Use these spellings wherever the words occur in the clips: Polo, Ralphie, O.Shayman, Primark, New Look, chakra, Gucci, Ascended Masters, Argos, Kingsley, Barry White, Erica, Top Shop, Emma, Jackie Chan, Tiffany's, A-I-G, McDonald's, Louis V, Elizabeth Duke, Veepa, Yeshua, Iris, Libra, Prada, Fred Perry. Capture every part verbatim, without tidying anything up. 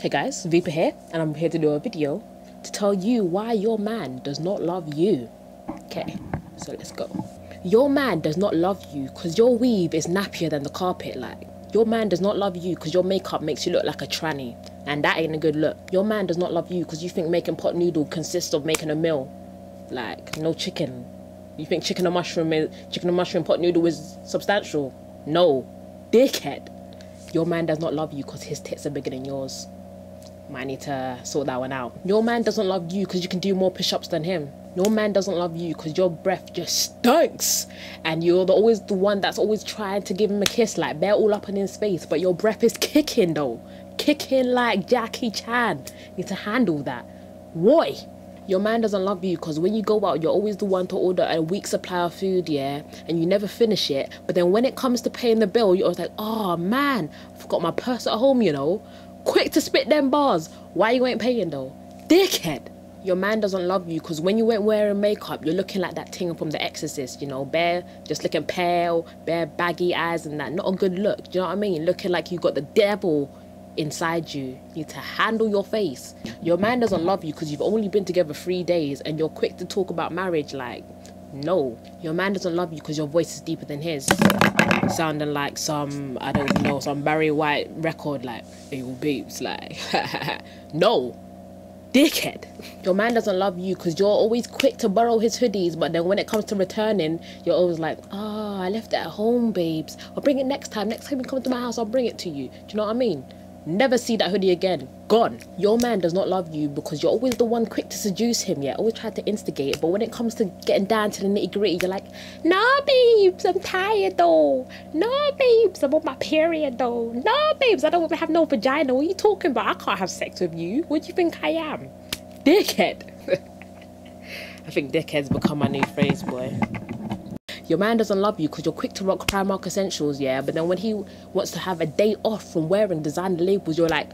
Hey guys, Veepa here, and I'm here to do a video to tell you why your man does not love you. Okay, so let's go. Your man does not love you because your weave is nappier than the carpet. Like, your man does not love you because your makeup makes you look like a tranny, and that ain't a good look. Your man does not love you because you think making pot noodle consists of making a meal. Like, no chicken. You think chicken and mushroom is, chicken and mushroom pot noodle is substantial. No, dickhead. Your man does not love you because his tits are bigger than yours. Might need to sort that one out. Your man doesn't love you because you can do more push-ups than him. Your man doesn't love you because your breath just stinks, and you're the, always the one that's always trying to give him a kiss, like bare all up in his face, but your breath is kicking though. Kicking like Jackie Chan. Need to handle that. Why? Your man doesn't love you because when you go out, you're always the one to order a week supply of food, yeah, and you never finish it. But then when it comes to paying the bill, you're always like, oh man, I forgot my purse at home, you know. Quick to spit them bars. Why you ain't paying though? Dickhead. Your man doesn't love you because when you ain't wearing makeup, you're looking like that thing from The Exorcist, you know, bare, just looking pale, bare baggy eyes and that. Not a good look, do you know what I mean? Looking like you got the devil inside you. You need to handle your face. Your man doesn't love you because you've only been together three days and you're quick to talk about marriage, like, no. Your man doesn't love you because your voice is deeper than his. Sounding like some, I don't know, some Barry White record, like, hey, babes, like, no, dickhead. Your man doesn't love you because you're always quick to borrow his hoodies, but then when it comes to returning, you're always like, oh, I left it at home, babes. I'll bring it next time. Next time you come to my house, I'll bring it to you. Do you know what I mean? Never see that hoodie again. Gone. Your man does not love you because you're always the one quick to seduce him, yeah? Always try to instigate, but when it comes to getting down to the nitty-gritty, you're like, nah, babes, I'm tired, though. Nah, babes, I'm on my period, though. Nah, babes, I don't have no vagina. What are you talking about? I can't have sex with you. What do you think I am? Dickhead. I think dickhead's become my new phrase, boy. Your man doesn't love you because you're quick to rock Primark essentials, yeah? But then when he wants to have a day off from wearing designer labels, you're like,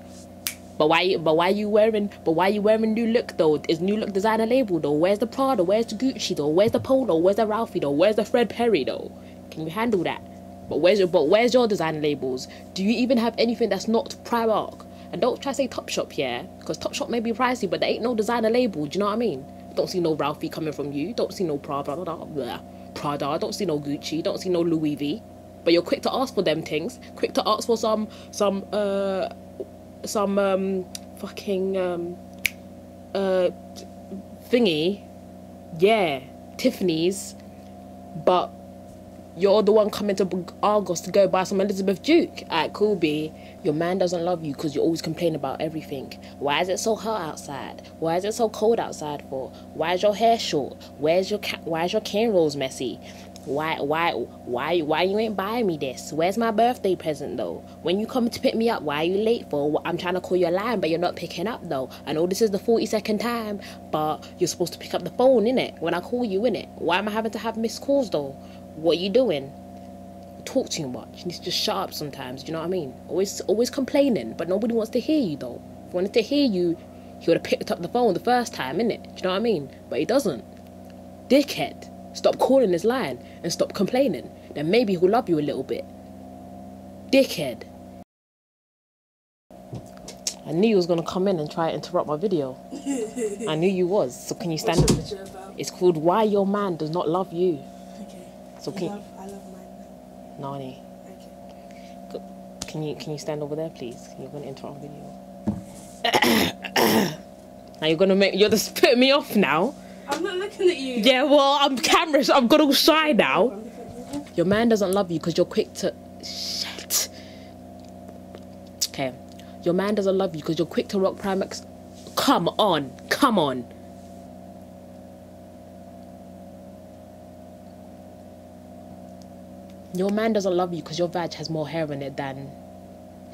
but why but why are you wearing but why are you wearing New Look though? Is New Look designer label though? Where's the Prada? Where's the Gucci though? Where's the Polo? Where's the Ralphie though? Where's the Fred Perry though? Can you handle that? But where's your but where's your designer labels? Do you even have anything that's not Primark? And don't try to say Top Shop, yeah? Because Top Shop may be pricey, but there ain't no designer label, do you know what I mean? Don't see no Ralphie coming from you, don't see no Prada, blah, blah, blah. Prada, I don't see no Gucci, don't see no Louis V, but you're quick to ask for them things, quick to ask for some, some, uh, some, um, fucking, um, uh, thingy, yeah, Tiffany's, but you're the one coming to Argos to go buy some Elizabeth Duke. Alright, cool, B. Your man doesn't love you because you always complain about everything. Why is it so hot outside? Why is it so cold outside for? Why is your hair short? Where's your why is your cane rolls messy? Why why why why you ain't buying me this? Where's my birthday present though? When you come to pick me up, why are you late for? I'm trying to call you a line, but you're not picking up though. I know this is the forty-second time, but you're supposed to pick up the phone, innit? When I call you, innit? Why am I having to have missed calls though? What are you doing? You talk too much. You need to just shut up sometimes. Do you know what I mean? Always, always complaining, but nobody wants to hear you though. If he wanted to hear you, he would have picked up the phone the first time, innit? Do you know what I mean? But he doesn't. Dickhead. Stop calling his line and stop complaining. Then maybe he'll love you a little bit. Dickhead. I knew you was gonna come in and try to interrupt my video. I knew you was. So can you stand up? It's called Why Your Man Does Not Love You. So can I, love, I love mine. Nani. Okay. Can you can you stand over there, please? You're gonna interrupt the video. Now you're gonna make you're just putting me off now. I'm not looking at you. Yeah, well, I'm cameras. I'm gonna shy now. Your man doesn't love you because you're quick to shit. Okay. Your man doesn't love you because you're quick to rock Primark. Come on, come on. Your man doesn't love you because your vag has more hair in it than...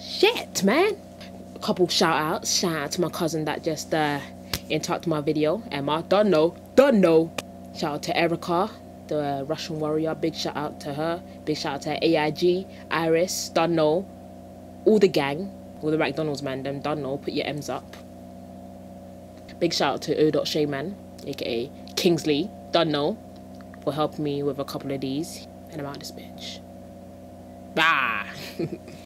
Shit, man! A couple shout-outs. Shout-out to my cousin that just uh, interrupted my video. Emma, don't know, don't know. Shout-out to Erica, the uh, Russian warrior. Big shout-out to her. Big shout-out to A I G, Iris, don't know. All the gang. All the McDonald's man, them don't know. Put your M's up. Big shout-out to O.Shayman, a k a. Kingsley, don't know, for helping me with a couple of these. And I'm out of this bitch. Bye.